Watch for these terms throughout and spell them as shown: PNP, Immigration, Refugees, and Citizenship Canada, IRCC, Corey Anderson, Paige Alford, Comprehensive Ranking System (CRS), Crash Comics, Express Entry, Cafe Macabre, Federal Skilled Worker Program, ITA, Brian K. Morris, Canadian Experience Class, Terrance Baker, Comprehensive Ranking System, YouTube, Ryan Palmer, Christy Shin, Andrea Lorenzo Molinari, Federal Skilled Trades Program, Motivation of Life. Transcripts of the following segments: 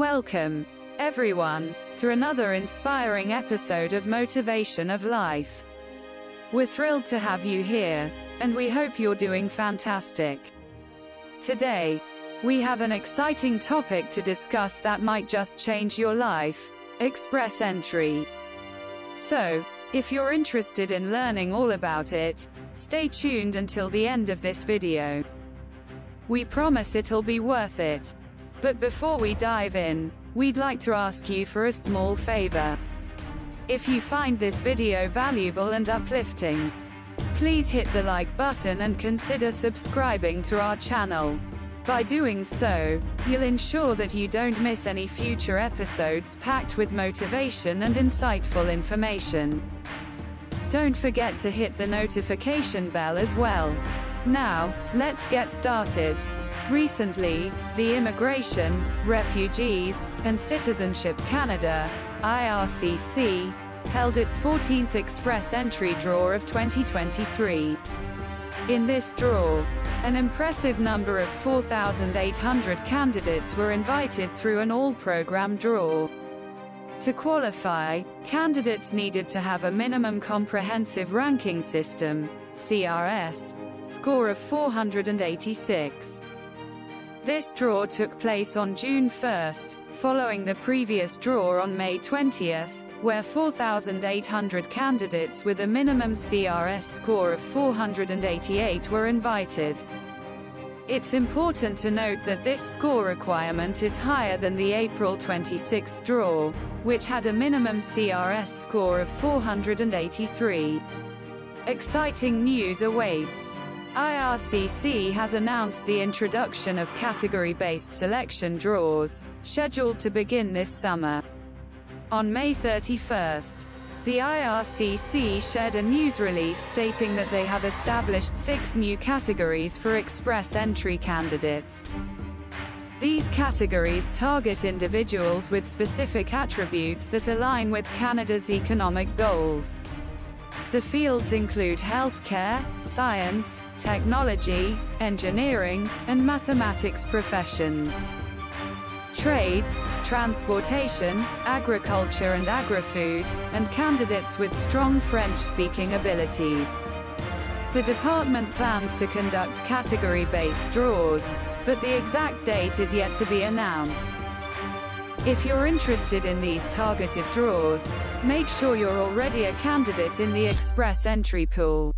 Welcome, everyone, to another inspiring episode of Motivation of Life. We're thrilled to have you here, and we hope you're doing fantastic. Today, we have an exciting topic to discuss that might just change your life: Express Entry. So, if you're interested in learning all about it, stay tuned until the end of this video. We promise it'll be worth it. But before we dive in, we'd like to ask you for a small favor. If you find this video valuable and uplifting, please hit the like button and consider subscribing to our channel. By doing so, you'll ensure that you don't miss any future episodes packed with motivation and insightful information. Don't forget to hit the notification bell as well. Now, let's get started. Recently, the Immigration, Refugees, and Citizenship Canada (IRCC) held its 14th Express Entry Draw of 2023. In this draw, an impressive number of 4,800 candidates were invited through an all-program draw. To qualify, candidates needed to have a minimum Comprehensive Ranking System (CRS) score of 486. This draw took place on June 1st, following the previous draw on May 20th, where 4,800 candidates with a minimum CRS score of 488 were invited. It's important to note that this score requirement is higher than the April 26th draw, which had a minimum CRS score of 483. Exciting news awaits. IRCC has announced the introduction of category-based selection draws, scheduled to begin this summer. On May 31st, the IRCC shared a news release stating that they have established 6 new categories for Express Entry candidates. These categories target individuals with specific attributes that align with Canada's economic goals. The fields include healthcare, science, technology, engineering, and mathematics professions. Trades, transportation, agriculture and agri-food, and candidates with strong French-speaking abilities. The department plans to conduct category-based draws, but the exact date is yet to be announced. If you're interested in these targeted draws, make sure you're already a candidate in the Express Entry pool.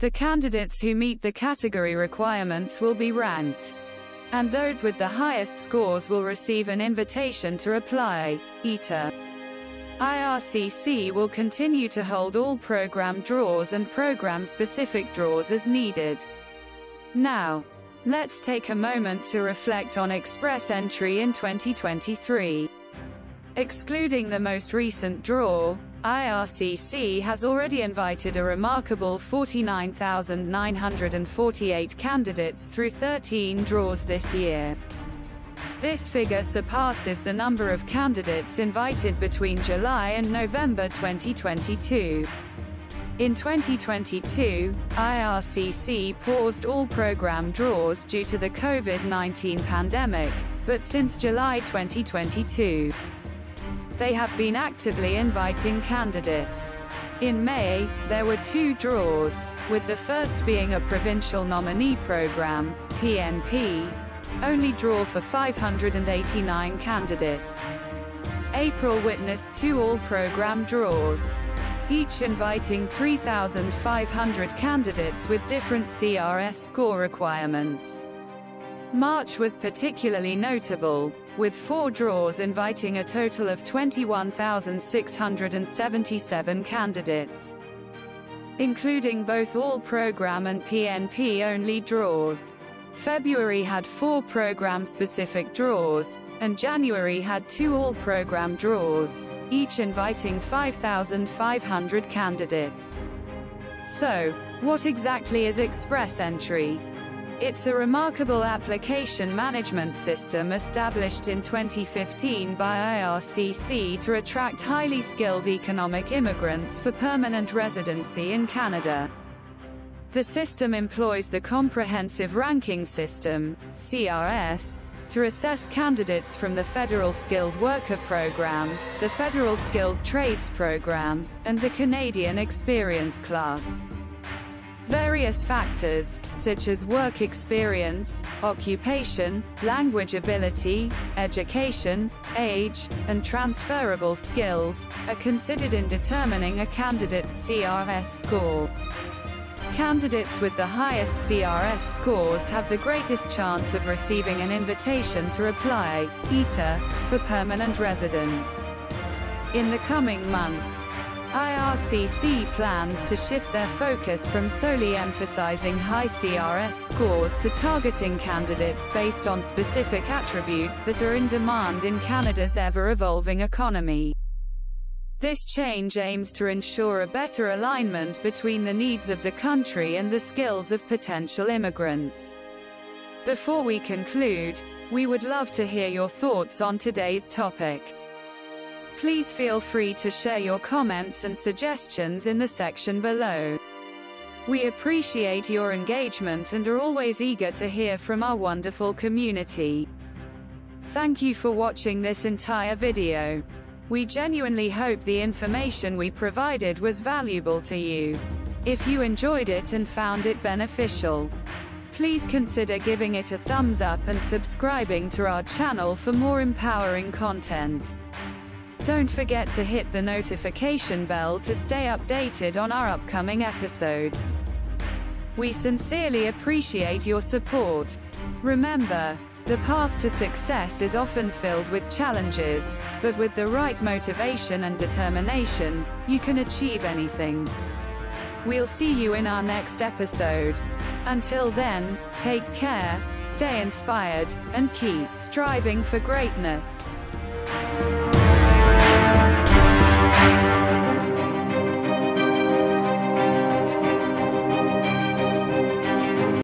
The candidates who meet the category requirements will be ranked, and those with the highest scores will receive an invitation to apply. IRCC will continue to hold all program draws and program-specific draws as needed. Now, let's take a moment to reflect on Express Entry in 2023. Excluding the most recent draw, IRCC has already invited a remarkable 49,948 candidates through 13 draws this year. This figure surpasses the number of candidates invited between July and November 2022. In 2022, IRCC paused all program draws due to the COVID-19 pandemic, but since July 2022, they have been actively inviting candidates. In May, there were 2 draws, with the first being a Provincial Nominee Program (PNP) only draw for 589 candidates. April witnessed 2 all-program draws, each inviting 3,500 candidates with different CRS score requirements. March was particularly notable, with 4 draws inviting a total of 21,677 candidates, including both all-program and PNP-only draws. February had 4 program-specific draws, and January had 2 all-program draws, each inviting 5,500 candidates. So, what exactly is Express Entry? It's a remarkable application management system established in 2015 by IRCC to attract highly skilled economic immigrants for permanent residency in Canada. The system employs the Comprehensive Ranking System, CRS, to assess candidates from the Federal Skilled Worker Program, the Federal Skilled Trades Program, and the Canadian Experience Class. Various factors, such as work experience, occupation, language ability, education, age, and transferable skills, are considered in determining a candidate's CRS score. Candidates with the highest CRS scores have the greatest chance of receiving an invitation to apply, ITA, for permanent residence. In the coming months, IRCC plans to shift their focus from solely emphasizing high CRS scores to targeting candidates based on specific attributes that are in demand in Canada's ever-evolving economy. This change aims to ensure a better alignment between the needs of the country and the skills of potential immigrants. Before we conclude, we would love to hear your thoughts on today's topic. Please feel free to share your comments and suggestions in the section below. We appreciate your engagement and are always eager to hear from our wonderful community. Thank you for watching this entire video. We genuinely hope the information we provided was valuable to you. If you enjoyed it and found it beneficial, please consider giving it a thumbs up and subscribing to our channel for more empowering content. Don't forget to hit the notification bell to stay updated on our upcoming episodes. We sincerely appreciate your support. Remember, the path to success is often filled with challenges, but with the right motivation and determination, you can achieve anything. We'll see you in our next episode. Until then, take care, stay inspired, and keep striving for greatness.